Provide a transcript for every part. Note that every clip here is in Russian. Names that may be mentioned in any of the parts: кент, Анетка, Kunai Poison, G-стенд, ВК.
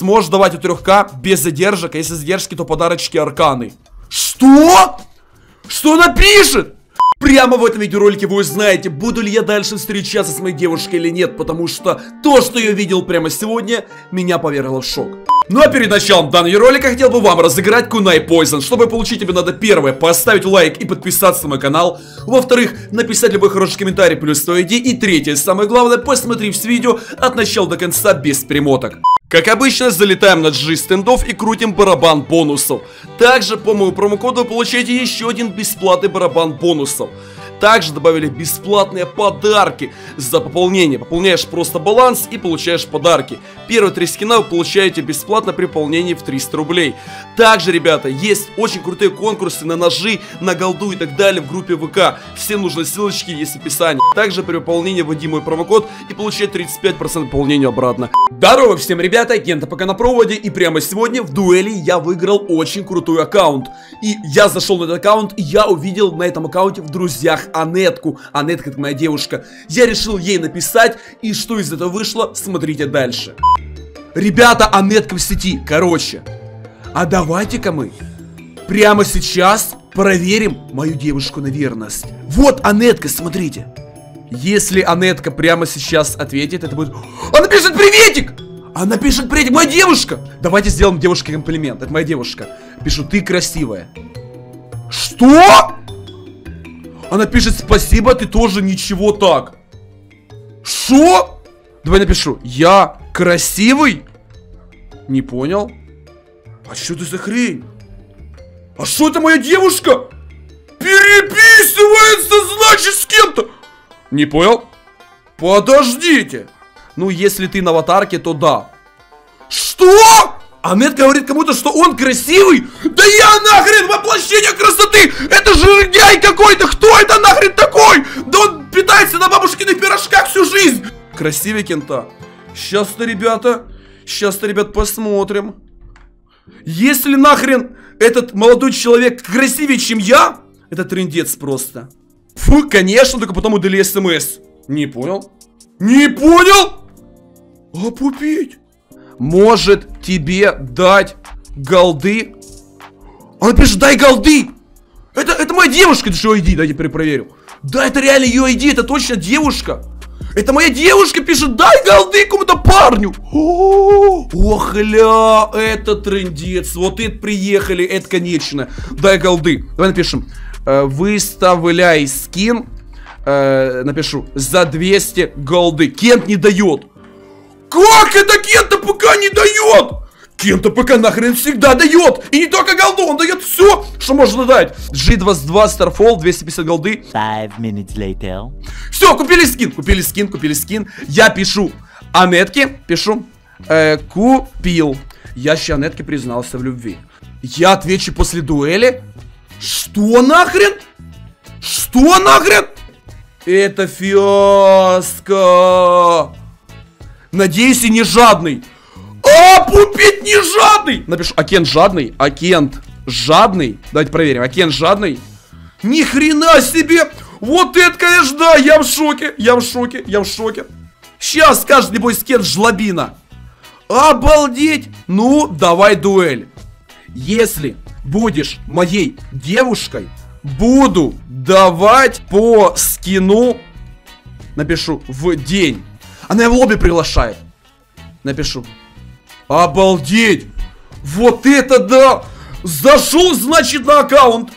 сможешь давать у 3К без задержек, а если задержки, то подарочки арканы. Что? Что она пишет? Прямо в этом видеоролике вы узнаете, буду ли я дальше встречаться с моей девушкой или нет, потому что то, что я видел прямо сегодня, меня повергло в шок. Ну а перед началом данного ролика я хотел бы вам разыграть Kunai Poison. Чтобы получить, тебе надо, первое, поставить лайк и подписаться на мой канал. Во-вторых, написать любой хороший комментарий плюс свою идею. И третье, самое главное, посмотри все видео от начала до конца без перемоток. Как обычно, залетаем на G-стендов и крутим барабан бонусов. Также по моему промокоду вы получаете еще один бесплатный барабан бонусов. Также добавили бесплатные подарки за пополнение. Пополняешь просто баланс и получаешь подарки. Первые 3 скина вы получаете бесплатно при пополнении в 300 рублей. Также, ребята, есть очень крутые конкурсы на ножи, на голду и так далее в группе ВК. Всем нужны ссылочки, есть в описании. Также при пополнении вводи мой промокод и получай 35% пополнения обратно. Здорово всем, ребята, Кента пока на проводе. И прямо сегодня в дуэли я выиграл очень крутой аккаунт. И я зашел на этот аккаунт, и я увидел на этом аккаунте в друзьях Анетку. Анетка — это моя девушка. Я решил ей написать, и что из этого вышло, смотрите дальше. Ребята, Анетка в сети. Короче, а давайте-ка мы прямо сейчас проверим мою девушку на верность. Вот Анетка, смотрите. Если Анетка прямо сейчас ответит, это будет... Она пишет приветик! Она пишет приветик, моя девушка! Давайте сделаем девушке комплимент. Это моя девушка. Пишу: ты красивая. Что? Она пишет: спасибо, ты тоже ничего так. Шо? Давай напишу: я красивый? Не понял. А что ты за хрень? А что это моя девушка переписывается, значит, с кем-то? Не понял. Подождите. Ну, если ты на аватарке, то да. Что? Анет говорит кому-то, что он красивый? Да я нахрен воплощение красоты! Это жирняй какой-то! Кто это нахрен такой? Да он питается на бабушкиных пирожках всю жизнь! Красивее Кента. Сейчас-то, ребят, посмотрим. Если нахрен этот молодой человек красивее, чем я, это трындец просто. Фу, конечно, только потом удали смс. Не понял? Не понял? Опупить! Может тебе дать голды? Она пишет: дай голды! Это моя девушка, это же ID, дайте перепроверю. Да, это реально ее ID, это точно девушка. Это моя девушка пишет: дай голды кому-то парню. Охля, это трындец. Вот это приехали, это конечно. Дай голды. Давай напишем: выставляй скин. Напишу: за 200 голды. Кент не дает. Как это Кента пока не дает? Кента пока нахрен всегда дает. И не только голду, он дает все, что можно дать. G22 Starfall, 250 голды. 5 minutes later. Все, купили скин. Я пишу Анетке, пишу: купил. Я еще Анетке признался в любви. Я отвечу после дуэли. Что нахрен? Что нахрен? Это фиаско. Надеюсь, и не жадный. А, пупить не жадный! Напишу: а Кент жадный? А Кент жадный? Давайте проверим. А Кент жадный? Ни хрена себе! Вот это, конечно, да! Я в шоке! Я в шоке! Сейчас скажет, небось, Кент жлобина. Обалдеть! Ну, давай дуэль. Если будешь моей девушкой, буду давать по скину. Напишу: в день. Она в лобби приглашает. Напишу: обалдеть! Вот это да! Зашел, значит, на аккаунт.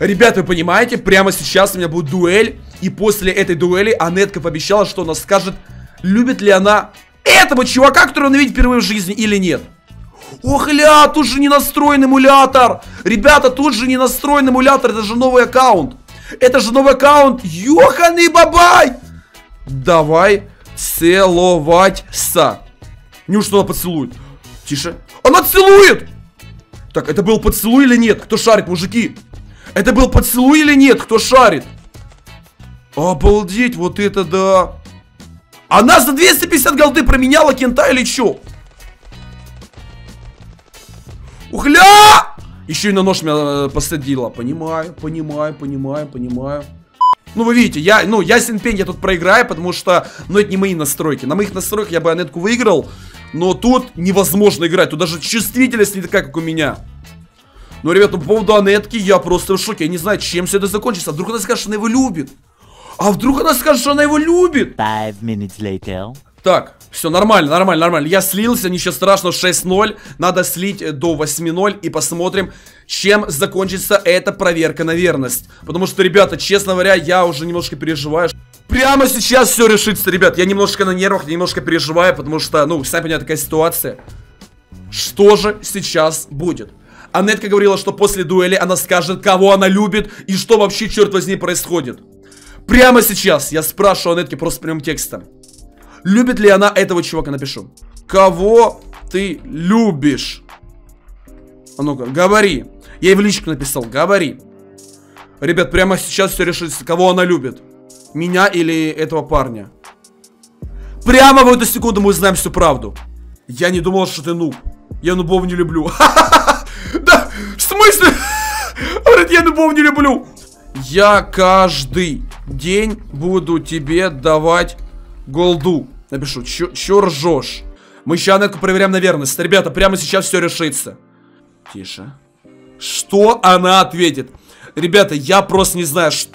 Ребята, вы понимаете, прямо сейчас у меня будет дуэль. И после этой дуэли Анетка пообещала, что она скажет, любит ли она этого чувака, которого она видит впервые в жизни, или нет. Ох, ля, тут же не настроен эмулятор. Ребята, тут же не настроен эмулятор. Это же новый аккаунт. Ёханый бабай! Давай целоваться. Неужто она поцелует? Тише. Она целует! Так, это был поцелуй или нет? Кто шарит, мужики? Это был поцелуй или нет? Кто шарит? Обалдеть, вот это да! Она за 250 голды променяла Кента или чё? Ухля! Еще и на нож меня посадила. Понимаю. Ну, вы видите, я тут проиграю, потому что, ну, это не мои настройки. На моих настройках я бы Анетку выиграл, Но тут невозможно играть. Тут даже чувствительность не такая, как у меня. Но, ребята, по поводу Анетки я просто в шоке. Я не знаю, чем все это закончится. А вдруг она скажет, что она его любит? А вдруг она скажет, что она его любит? 5 minutes later. Так, все, нормально, нормально, нормально. Я слился, ничего страшного, 6-0. Надо слить до 8-0 и посмотрим, чем закончится эта проверка на верность. Потому что, ребята, честно говоря, я уже немножко переживаю. Прямо сейчас все решится, ребят. Я немножко на нервах, немножко переживаю, потому что, ну, сами понимаете, такая ситуация. Что же сейчас будет? Анетка говорила, что после дуэли она скажет, кого она любит и что вообще, черт возьми, происходит. Прямо сейчас я спрашиваю Анетки просто прямым текстом. Любит ли она этого чувака? Напишу. Кого ты любишь? А ну-ка, говори. Я ей в личку написал, говори. Ребят, прямо сейчас все решится. Кого она любит? Меня или этого парня? Прямо в эту секунду мы узнаем всю правду. Я не думал, что ты нуб. Я нубов не люблю. Да, в смысле? Я нубов не люблю. Я каждый день буду тебе давать... голду. Напишу. Чё ржёшь? Мы сейчас Анетку проверяем на верность. Ребята, прямо сейчас все решится. Тише. Что она ответит? Ребята, я просто не знаю, что...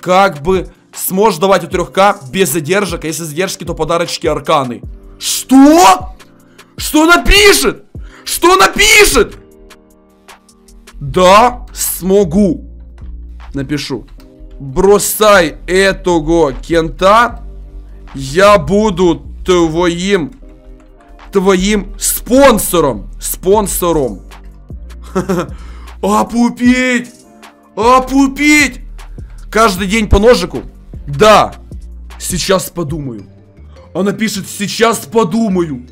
Как бы сможешь давать у 3К без задержек, а если задержки, то подарочки арканы. Что? Что она пишет? Что она пишет? Да, смогу. Напишу. Бросай этого кента. Я буду твоим спонсором. Спонсором. Опупить! Опупить! Каждый день по ножику? Да. Сейчас подумаю. Она пишет, сейчас подумаю.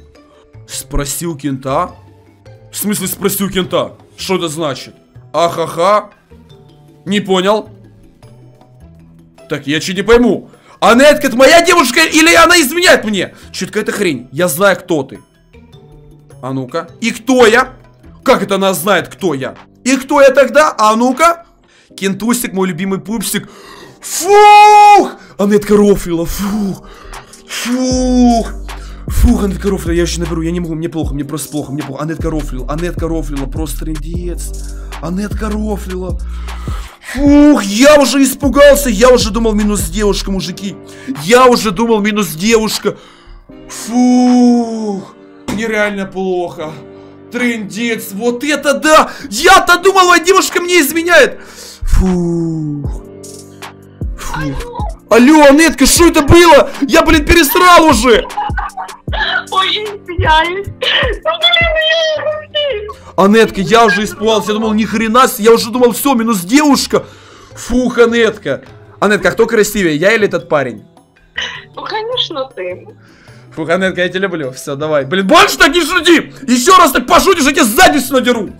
Спросил кента? В смысле спросил кента? Что это значит? Ахаха. Не понял. Так, я чуть не пойму. Анетка, это моя девушка или она изменяет мне? Чё это какая-то хрень? Я знаю, кто ты. А ну-ка. И кто я? Как это она знает, кто я? И кто я тогда? А ну-ка. Кентусик, мой любимый пупсик. Фух! Анетка рофлила. Фух. Фух. Фух, Анетка рофлила. Я еще наберу. Я не могу. Мне плохо. Мне просто плохо. Мне плохо. Анетка рофлила. Анетка рофлила. Просто трындец. Анетка рофлила. Фух, я уже испугался, я уже думал минус девушка, мужики. Я уже думал минус девушка. Фух, нереально плохо. Трындец, вот это да! Я-то думал, моя девушка мне изменяет. Фух. Фух. Алло, Анетка, что это было? Я, блин, пересрал уже. Ой, извиняюсь. Анетка, я уже испугался, я думал, ни хрена, я уже думал, все, минус девушка. Фух, Анетка. Анетка, кто красивее, я или этот парень? Ну, конечно, ты. Фух, Анетка, я тебя люблю, все, давай. Блин, больше так не шути! Еще раз так пошутишь, я тебе задницу надеру.